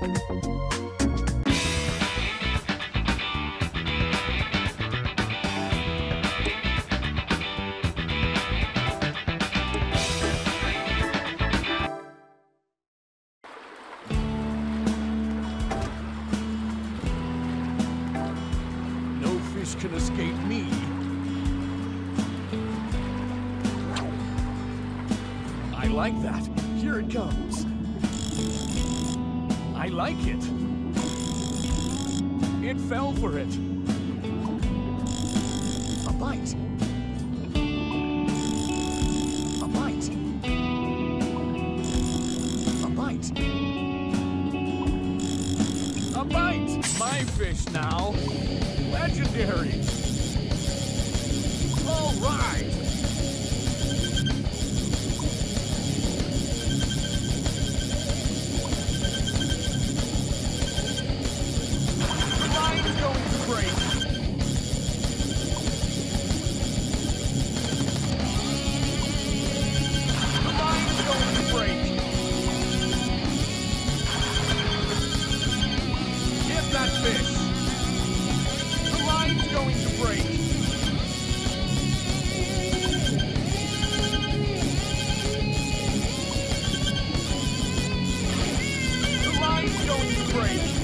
Can escape me. I like that. Here it comes. I like it. It fell for it. A bite. A bite. A bite. A bite. My fish now. Legendary! All right! The line's going crazy! The line's going crazy! Get that fish! Going to break. The line's going to break.